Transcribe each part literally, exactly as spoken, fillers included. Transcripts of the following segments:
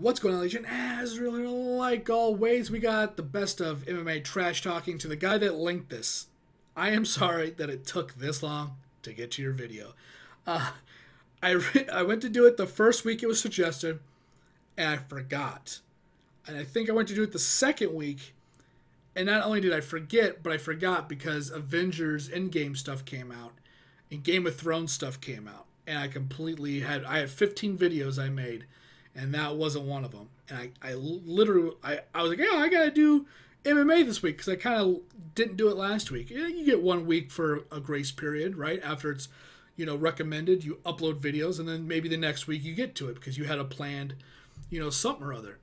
What's going on, Legion? As really like always, we got the best of M M A trash talking to the guy that linked this. I am sorry that it took this long to get to your video. Uh, I, re I went to do it the first week it was suggested, and I forgot. And I think I went to do it the second week, and not only did I forget, but I forgot because Avengers Endgame stuff came out, and Game of Thrones stuff came out, and I completely had, I had fifteen videos I made, and that wasn't one of them. And I, I literally, I, I was like, yeah, I got to do M M A this week because I kind of didn't do it last week. You get one week for a grace period, right? After it's, you know, recommended, you upload videos, and then maybe the next week you get to it because you had a planned, you know, something or other.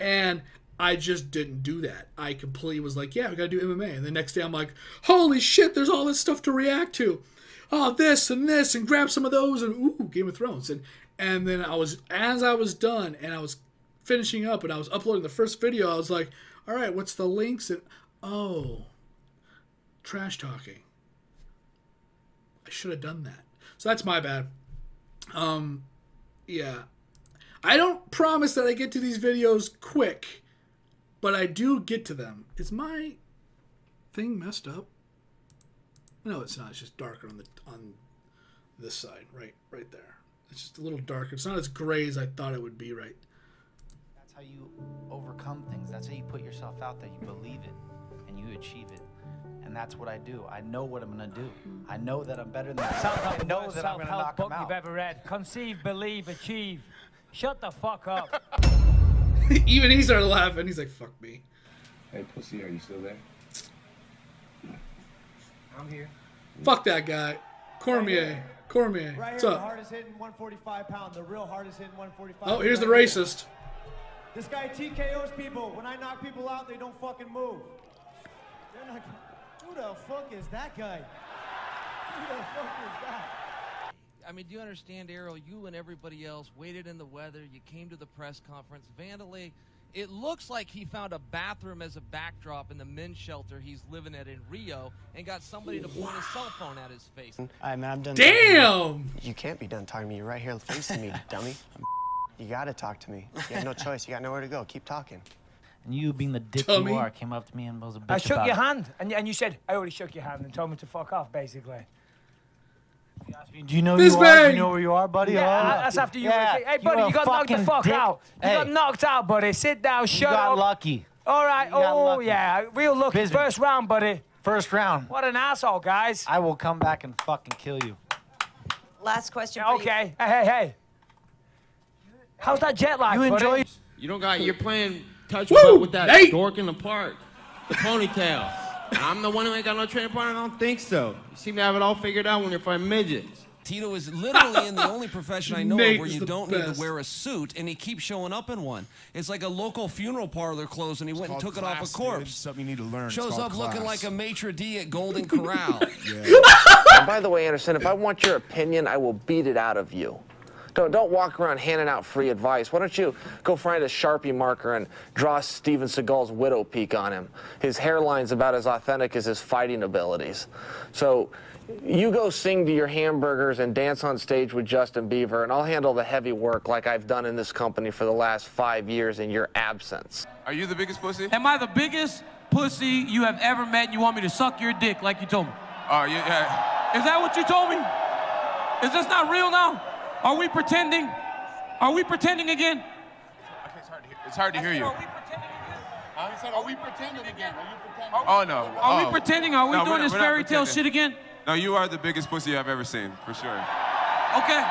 And I just didn't do that. I completely was like, yeah, we got to do M M A. And the next day I'm like, holy shit, there's all this stuff to react to. Oh, this and this, and grab some of those, and ooh, Game of Thrones. And And then I was, as I was done and I was finishing up and I was uploading the first video, I was like, all right, what's the links? And oh, trash talking. I should have done that. So that's my bad. Um, yeah. I don't promise that I get to these videos quick, but I do get to them. Is my thing messed up? No, it's not. It's just darker on the, on this side, right, right there. It's just a little darker. It's not as gray as I thought it would be, right? That's how you overcome things. That's how you put yourself out there. You believe it, and you achieve it. And that's what I do. I know what I'm going to do. I know that I'm better than myself. I know that I'm going to knock them out. Self-help book you've ever read. Conceive, believe, achieve. Shut the fuck up. Even he started laughing. He's like, fuck me. Hey, pussy, are you still there? I'm here. Fuck that guy. Cormier. Cormier, right here, what's up? The hardest hitting one forty-five pound, the real hardest hitting one forty-five. Oh, here's the racist. This guy T K Os people. When I knock people out, they don't fucking move. They're not. Who the fuck is that guy? Who the fuck is that? I mean, do you understand, Errol? You and everybody else waited in the weather. You came to the press conference. Wanderlei, it looks like he found a bathroom as a backdrop in the men's shelter he's living at in Rio and got somebody to wow. point a cell phone at his face. I mean, I'm done. Damn! You can't be done talking to me. You're right here facing me, dummy. You gotta talk to me. You have no choice. You got nowhere to go. Keep talking. And you, being the dick dummy. You are, came up to me and was a bitch I shook about your it. hand, and, and you said, I already shook your hand and told me to fuck off, basically. Do you know who you man. are? Do you know where you are, buddy? Yeah, oh, that's after you. Yeah. Hey, buddy, you, you got knocked the fuck dick. out. You hey. got knocked out, buddy. Sit down, shut up. You got up. lucky. All right. You oh, lucky. yeah. Real lucky. Busy. First round, buddy. First round. What an asshole, guys. I will come back and fucking kill you. Last question, yeah, okay. Hey, hey, hey. How's that jet lag, you buddy? Enjoy you don't got... You're playing touch with that Nate. dork in the park. The ponytail. I'm the one who ain't got no training partner. I don't think so. You seem to have it all figured out when you're fighting midgets. Tito is literally in the only profession I know of where you don't best. need to wear a suit, and he keeps showing up in one. It's like a local funeral parlor clothes, and he it's went and took class, it off a corpse. Dude. It's something you need to learn. Shows up class. looking like a maitre d' at Golden Corral. And by the way, Anderson, if I want your opinion, I will beat it out of you. Don't, don't walk around handing out free advice. Why don't you go find a Sharpie marker and draw Steven Seagal's widow peak on him? His hairline's about as authentic as his fighting abilities. So you go sing to your hamburgers and dance on stage with Justin Beaver, and I'll handle the heavy work like I've done in this company for the last five years in your absence. Are you the biggest pussy? Am I the biggest pussy you have ever met, and you want me to suck your dick like you told me? Oh, yeah, yeah. Is that what you told me? Is this not real now? Are we pretending? Are we pretending again? Okay, it's hard to hear, it's hard to hear you. Are we pretending again? I said, are we pretending again? Are you pretending? Oh, no. Are we pretending? Are we doing this fairy tale shit again? No, you are the biggest pussy I've ever seen, for sure. Okay.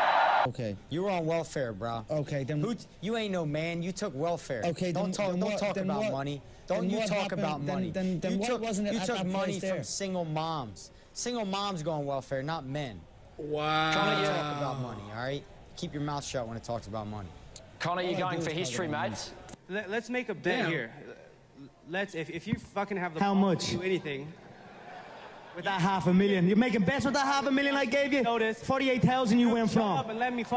Okay, you were on welfare, bro. Okay, then Who you ain't no man. You took welfare. Okay, don't then, talk. Then don't what, talk about what, money. Don't you talk happened, about then, money. Then, then, then you took, wasn't it you took money there. from single moms. Single moms go on welfare, not men. Wow. Connor, you talk about money, all right? Keep your mouth shut when it talks about money. Connor, you're going for history, mate. Let, let's make a bet Damn. here. Let's, if, if you fucking have the How much? to do anything. With that half a million. You're making bets with that half a million I gave you? Notice. forty-eight thousand you went from.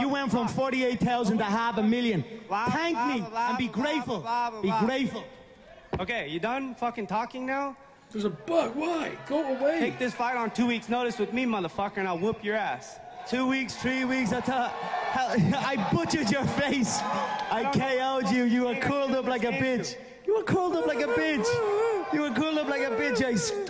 You went from forty-eight thousand to half a million. Thank me and be grateful. Be grateful. Okay, you done fucking talking now? There's a bug. Why? Go away. Take this fight on two weeks' notice with me, motherfucker, and I'll whoop your ass. Two weeks, three weeks. I, I butchered your face. I, I you. You were curled up like a bitch. You were curled up like a bitch. You were curled up like a bitch.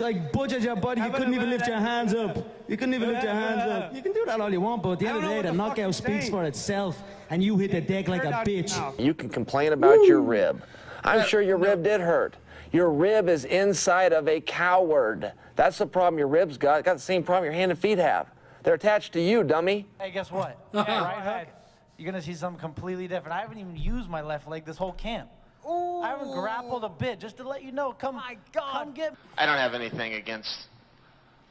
I, I butchered your body. You couldn't even lift your hands up. You couldn't even lift your hands up. You can do that all you want, but at the end of the day, the knockout speaks for itself, and you hit the deck like a bitch. You can complain about Woo. your rib. I'm sure your rib did hurt. Your rib is inside of a coward. That's the problem your ribs got. Got the same problem your hand and feet have. They're attached to you, dummy. Hey, guess what? Yeah, right hook. You're gonna see something completely different. I haven't even used my left leg this whole camp. Ooh. I haven't grappled a bit, just to let you know. Come, my God. Come get. I don't have anything against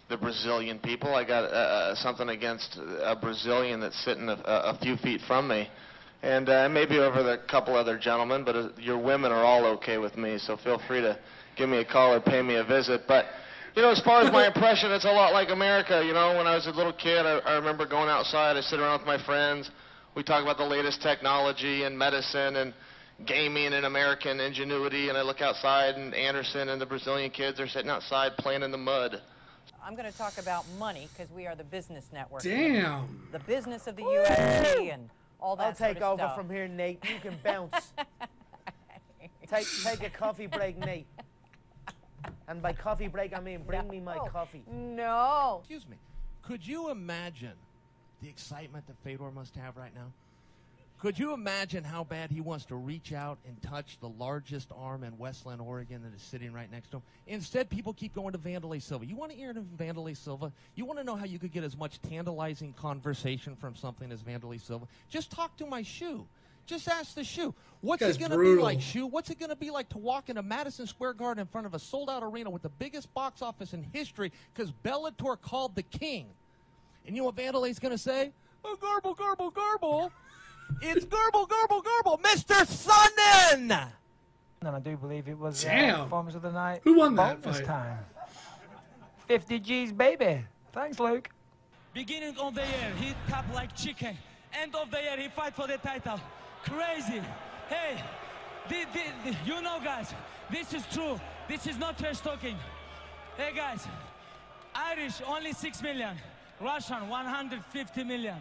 the Brazilian people. I got uh, something against a Brazilian that's sitting a, a few feet from me, and uh, maybe over the couple other gentlemen. But uh, your women are all okay with me, so feel free to give me a call or pay me a visit. But. You know, as far as my impression, it's a lot like America. You know, when I was a little kid, I, I remember going outside. I sit around with my friends. We talk about the latest technology and medicine and gaming and American ingenuity. And I look outside, and Anderson and the Brazilian kids are sitting outside playing in the mud. I'm going to talk about money because we are the business network. Damn. The business of the U F C and all that I'll sort take of over stuff. From here, Nate. You can bounce. take, take a coffee break, Nate. And by coffee break, I mean bring no. me my coffee. No. Excuse me. Could you imagine the excitement that Fedor must have right now? Could you imagine how bad he wants to reach out and touch the largest arm in Westland, Oregon that is sitting right next to him? Instead, people keep going to Wanderlei Silva. You want to hear Wanderlei Silva? You want to know how you could get as much tantalizing conversation from something as Wanderlei Silva? Just talk to my shoe. Just ask the shoe. What's it going to be like, shoe? What's it going to be like to walk into Madison Square Garden in front of a sold-out arena with the biggest box office in history because Bellator called the king? And you know what Wanderlei's going to say? Oh, garble, garble, garble. It's garble, garble, garble, Mister Sonnen. And I do believe it was the performance of the night. Who won that fight? Time. fifty G's, baby. Thanks, Luke. Beginning of the year, he tapped like chicken. End of the year, he fight for the title. Crazy. Hey, the, the, the, you know, guys, this is true. This is not trash talking. Hey, guys, Irish only six million, Russian one hundred fifty million.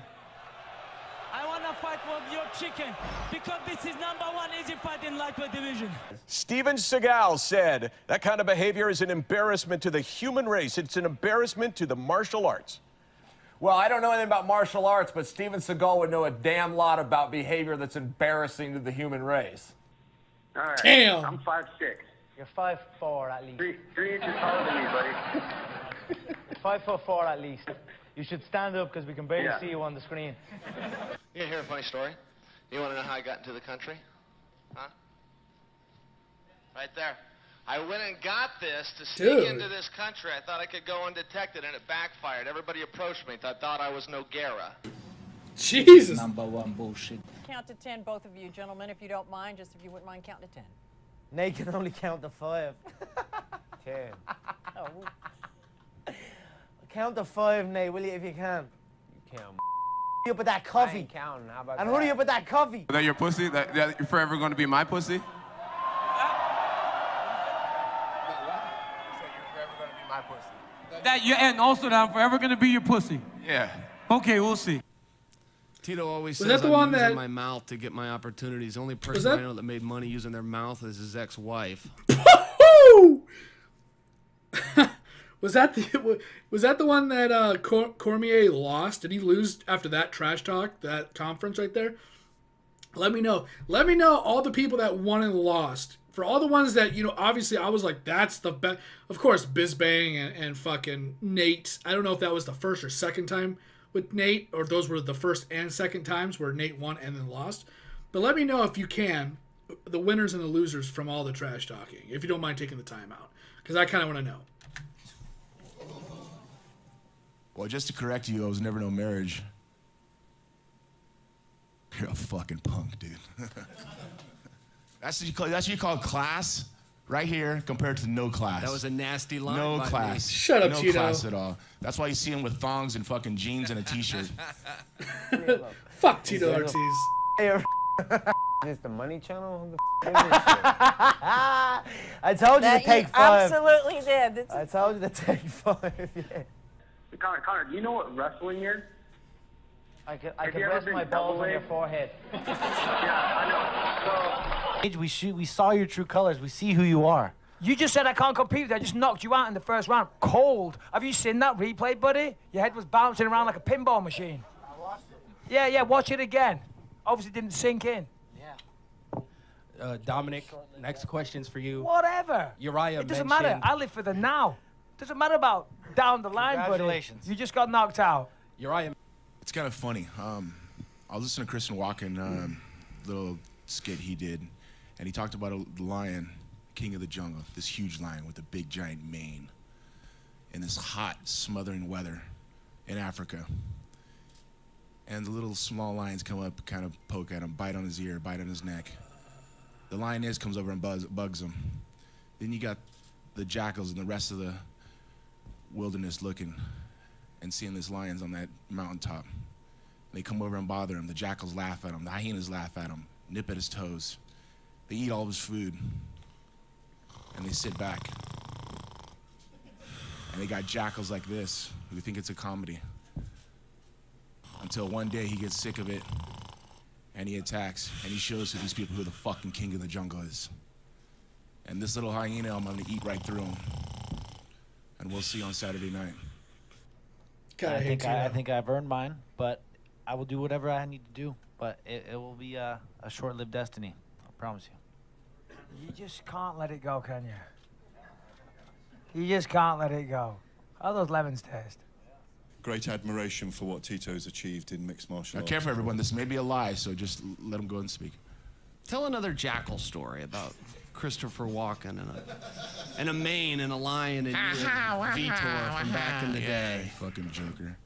I want to fight for your chicken because this is number one easy fight in lightweight division. Steven Seagal said that kind of behavior is an embarrassment to the human race. It's an embarrassment to the martial arts. Well, I don't know anything about martial arts, but Steven Seagal would know a damn lot about behavior that's embarrassing to the human race. All right. Damn. I'm five foot six. You're five foot four at least. Three, three inches taller than me, buddy. five foot four at least. You should stand up because we can barely yeah. see you on the screen. You hear a funny story? You want to know how I got into the country? Huh? Right there. I went and got this to sneak Dude. into this country. I thought I could go undetected, and it backfired. Everybody approached me. I thought I was Nogueira. Jesus. Number one bullshit. Count to ten, both of you, gentlemen, if you don't mind. Just if you wouldn't mind, count to ten. Nate can only count to five. ten. Oh. Count to five, Nate, will you, if you can? You count. Hurry up with that coffee. I ain't counting. How about and that? Hurry up with that coffee. That your pussy? That, that you're forever going to be my pussy? That you and also that I'm forever gonna be your pussy. Yeah. Okay, we'll see. Tito always was says that the I'm one using that... my mouth to get my opportunities. The only person that... I know that made money using their mouth is his ex-wife. was that the was that the one that uh, Cormier lost? Did he lose after that trash talk, that conference right there? Let me know. Let me know all the people that won and lost. For all the ones that, you know, obviously I was like, that's the best. Of course, Bizbang and, and fucking Nate. I don't know if that was the first or second time with Nate, or those were the first and second times where Nate won and then lost. But let me know if you can, the winners and the losers from all the trash talking, if you don't mind taking the time out, because I kind of want to know. Well, just to correct you, I was never no marriage. You're a fucking punk, dude. That's what, you call, that's what you call class right here compared to no class. That was a nasty line. No by class. Me. Shut up, no Tito. No class at all. That's why you see him with thongs and fucking jeans and a t-shirt. Fuck Tito Ortiz. Is the money channel? Who the f is this? I told you that to take you five. Absolutely did. That's I told you to take five. Yeah. Connor, Connor, do you know what wrestling is? I can, I can rest my balls on your forehead. Yeah, I know. So... We shoot, we saw your true colors. We see who you are. You just said I can't compete with you. I just knocked you out in the first round. Cold. Have you seen that replay, buddy? Your head was bouncing around like a pinball machine. I watched it. Yeah, yeah, watch it again. Obviously didn't sink in. Yeah. Uh, Dominic, next question's for you. Whatever. Uriah mentioned... It doesn't matter. I live for the now. It doesn't matter about down the line, buddy. Congratulations. You just got knocked out. Uriah... It's kind of funny. Um, I was listening to Christian Walken, um, little skit he did, and he talked about a lion... King of the jungle, this huge lion with a big giant mane in this hot, smothering weather in Africa. And the little small lions come up, kind of poke at him, bite on his ear, bite on his neck. The lioness comes over and buzz, bugs him. Then you got the jackals and the rest of the wilderness looking and seeing these lions on that mountaintop. They come over and bother him. The jackals laugh at him. The hyenas laugh at him, nip at his toes. They eat all of his food. And they sit back. And they got jackals like this who think it's a comedy. Until one day he gets sick of it and he attacks and he shows to these people who the fucking king of the jungle is. And this little hyena, I'm gonna eat right through him. And we'll see on Saturday night. God, I, I, think I, I think I've earned mine, but I will do whatever I need to do. But it, it will be uh, a short-lived destiny, I promise you. You just can't let it go, can you? You just can't let it go. How those lemons taste? Great admiration for what Tito's achieved in mixed martial arts. Now, careful, everyone. This may be a lie, so just let him go and speak. Tell another jackal story about Christopher Walken and a, and a mane and a lion and Vitor from back in the day. Yeah, fucking joker.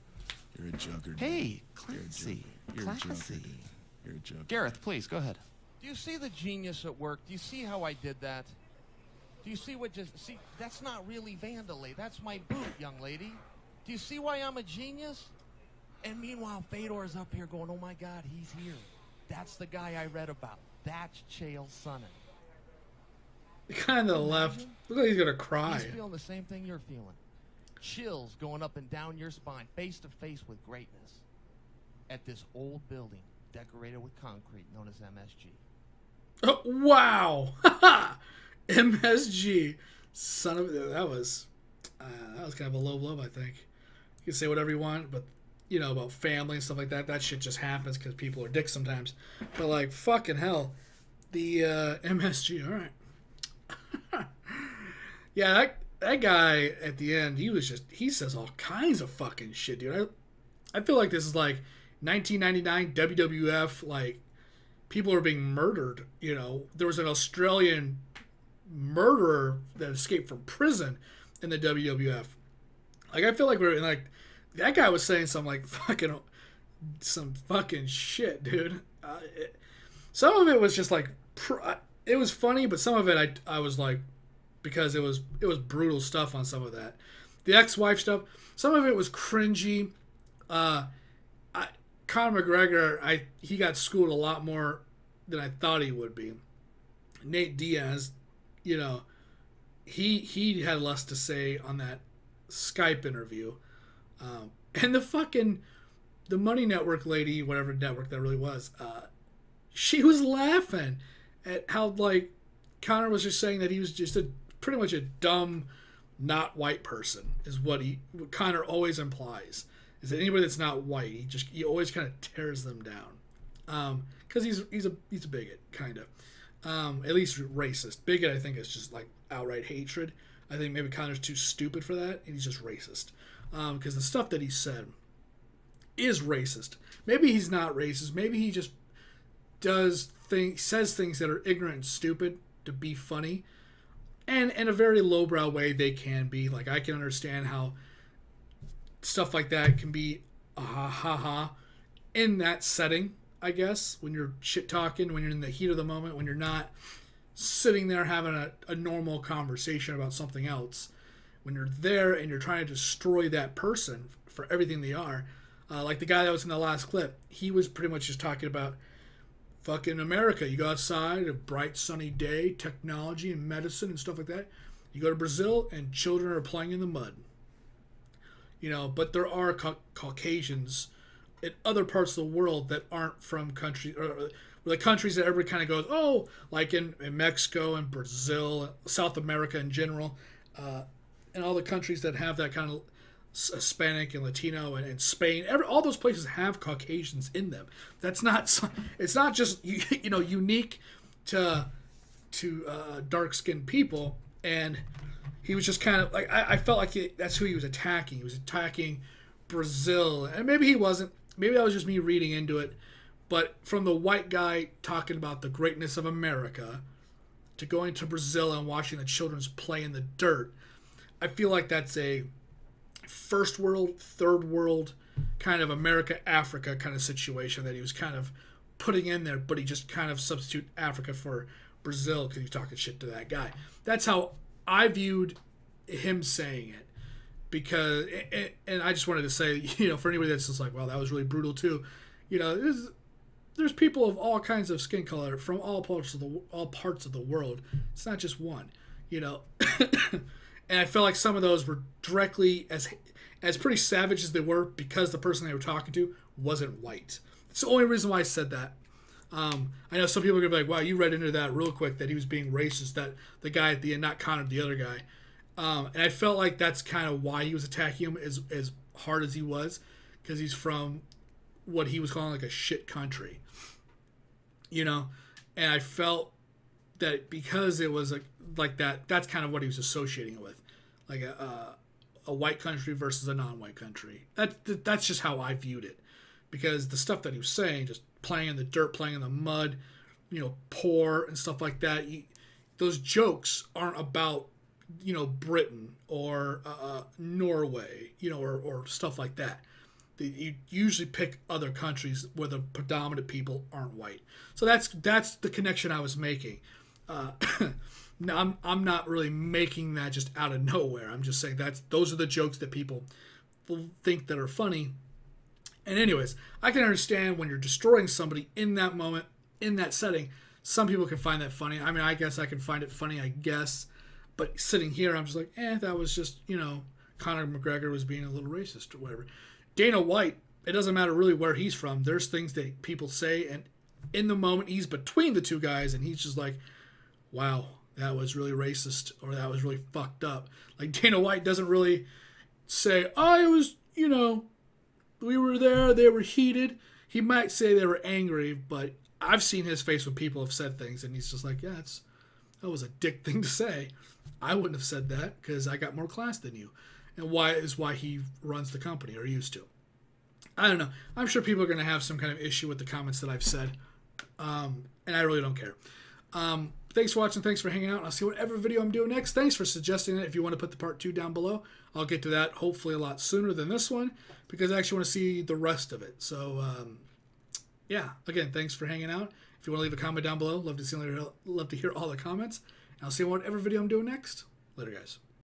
You're a joker. Hey, classy. You're a joker. Classy. You're a joker. Gareth, please, go ahead. Do you see the genius at work? Do you see how I did that? Do you see what just... See, that's not really Wanderlei. That's my boot, young lady. Do you see why I'm a genius? And meanwhile, Fedor's up here going, oh, my God, he's here. That's the guy I read about. That's Chael Sonnen. The guy on the left. Look like he's going to cry. He's feeling the same thing you're feeling. Chills going up and down your spine, face to face with greatness at this old building decorated with concrete known as M S G. Oh, wow. M S G. Son of a... That was... Uh, that was kind of a low blow, I think. You can say whatever you want, but, you know, about family and stuff like that, that shit just happens because people are dicks sometimes. But, like, fucking hell. The uh, M S G. All right. Yeah, that, that guy at the end, he was just... He says all kinds of fucking shit, dude. I, I feel like this is, like, nineteen ninety-nine W W F, like... People are being murdered, you know. There was an Australian murderer that escaped from prison in the W W F. Like, I feel like we're in, like, that guy was saying some, like, fucking, some fucking shit, dude. Uh, it, some of it was just, like, pr it was funny, but some of it I, I was, like, because it was, it was brutal stuff on some of that. The ex-wife stuff, some of it was cringy. Uh... Conor McGregor, I he got schooled a lot more than I thought he would be. Nate Diaz, you know, he he had less to say on that Skype interview, um, and the fucking the Money Network lady, whatever network that really was, uh, she was laughing at how like Conor was just saying that he was just a pretty much a dumb, not white person is what he what Conor always implies. Is that anybody that's not white? He just he always kind of tears them down, because um, he's he's a he's a bigot kind of, um, at least racist. Bigot, I think, is just like outright hatred. I think maybe Conor's too stupid for that, and he's just racist. Because um, the stuff that he said is racist. Maybe he's not racist. Maybe he just does things, says things that are ignorant and stupid to be funny, and in a very lowbrow way they can be. Like I can understand how. Stuff like that can be a ha ha ha in that setting, I guess, when you're shit talking, when you're in the heat of the moment, when you're not sitting there having a, a normal conversation about something else, when you're there and you're trying to destroy that person for everything they are. Uh, like the guy that was in the last clip, he was pretty much just talking about fucking America. You go outside, a bright sunny day, technology and medicine and stuff like that. You go to Brazil and children are playing in the mud. You know, but there are ca Caucasians in other parts of the world that aren't from country, or the countries that everybody kind of goes, oh, like in, in Mexico and Brazil, South America in general, uh, and all the countries that have that kind of Hispanic and Latino and, and Spain, every, all those places have Caucasians in them. That's not, it's not just, you, you know, unique to to uh, dark-skinned people. And he was just kind of like, I, I felt like he, that's who he was attacking. He was attacking Brazil, and maybe he wasn't. Maybe that was just me reading into it. But from the white guy talking about the greatness of America to going to Brazil and watching the children's play in the dirt, I feel like that's a first world, third world kind of America, Africa kind of situation that he was kind of putting in there, but he just kind of substitute Africa for Brazil because he was talking shit to that guy. That's how I viewed him saying it. Because, and I just wanted to say, you know, for anybody that's just like, wow, that was really brutal too, you know, there's, there's people of all kinds of skin color from all parts of the all parts of the world. It's not just one, you know. And I felt like some of those were directly as as pretty savage as they were because the person they were talking to wasn't white. It's the only reason why I said that. Um, I know some people are gonna be like, wow, you read into that real quick that he was being racist, that the guy at the end, not Conor, the other guy. Um, and I felt like that's kind of why he was attacking him as, as hard as he was, because he's from what he was calling like a shit country, you know. And I felt that because it was like, like that, that's kind of what he was associating it with, like a, a, a white country versus a non-white country. That, that's just how I viewed it, because the stuff that he was saying, just playing in the dirt, playing in the mud, you know, poor and stuff like that, he, those jokes aren't about, you know, Britain or uh, Norway, you know, or, or stuff like that. The, you usually pick other countries where the predominant people aren't white. So that's that's the connection I was making. Uh, now I'm I'm not really making that just out of nowhere. I'm just saying that's those are the jokes that people think that are funny. And anyways, I can understand when you're destroying somebody in that moment, in that setting. Some people can find that funny. I mean, I guess I can find it funny, I guess. But sitting here, I'm just like, eh, that was just, you know, Conor McGregor was being a little racist or whatever. Dana White, it doesn't matter really where he's from. There's things that people say, and in the moment, he's between the two guys, and he's just like, wow, that was really racist, or that was really fucked up. Like, Dana White doesn't really say, oh, it was, you know, we were there, they were heated. He might say they were angry, but I've seen his face when people have said things, and he's just like, yeah, that's, that was a dick thing to say. I wouldn't have said that because I got more class than you. And why is why he runs the company, or used to. I don't know. I'm sure people are going to have some kind of issue with the comments that I've said. Um, and I really don't care. Um, thanks for watching. Thanks for hanging out. I'll see whatever video I'm doing next. Thanks for suggesting it. If you want to put the part two down below, I'll get to that hopefully a lot sooner than this one, because I actually want to see the rest of it. So, um, yeah. Again, thanks for hanging out. If you want to leave a comment down below, love to see, love to hear all the comments. I'll see you on whatever video I'm doing next. Later, guys.